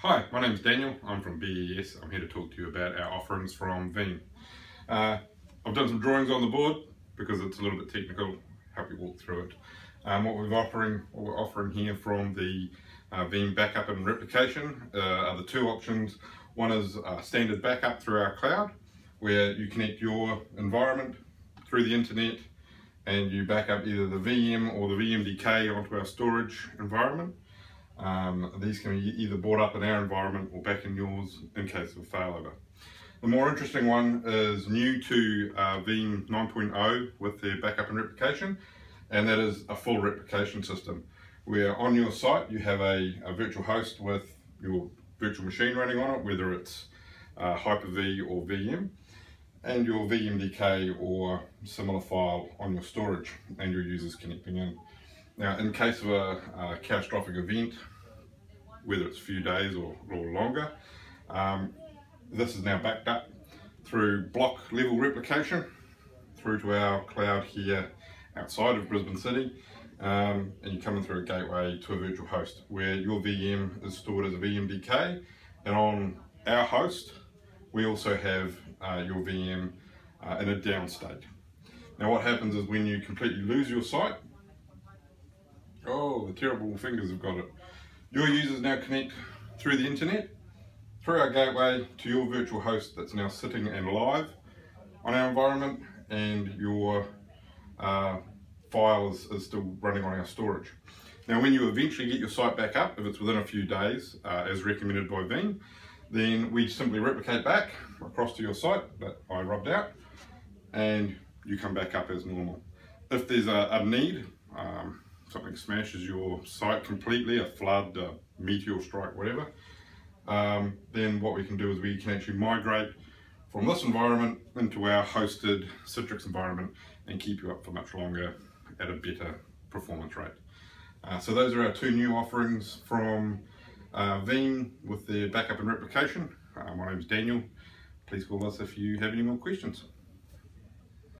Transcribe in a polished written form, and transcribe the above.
Hi, my name is Daniel, I'm from BES. I'm here to talk to you about our offerings from Veeam. I've done some drawings on the board because it's a little bit technical, help you walk through it. What we're offering here from the Veeam backup and replication are the two options. One is standard backup through our cloud, where you connect your environment through the internet and you back up either the Veeam or the VMDK onto our storage environment. These can be either brought up in our environment or back in yours in case of failover. The more interesting one is new to Veeam 9.0 with their backup and replication, and that is a full replication system where on your site you have a virtual host with your virtual machine running on it, whether it's Hyper-V or Veeam, and your VMDK or similar file on your storage and your users connecting in. Now, in case of a catastrophic event, whether it's a few days or longer, this is now backed up through block level replication through to our cloud here outside of Brisbane City, and you come in through a gateway to a virtual host where your VM is stored as a VMDK, and on our host we also have your VM in a down state. Now what happens is when you completely lose your site, oh, the terrible fingers have got it. Your users now connect through the internet, through our gateway to your virtual host that's now sitting and live on our environment, and your file is still running on our storage. Now when you eventually get your site back up, if it's within a few days, as recommended by Veeam, then we simply replicate back across to your site that I rubbed out, and you come back up as normal. If there's a need, something smashes your site completely, a flood, a meteor strike, whatever, then what we can do is we can actually migrate from this environment into our hosted Citrix environment and keep you up for much longer at a better performance rate. So those are our two new offerings from Veeam with their backup and replication. My name's Daniel. Please call us if you have any more questions.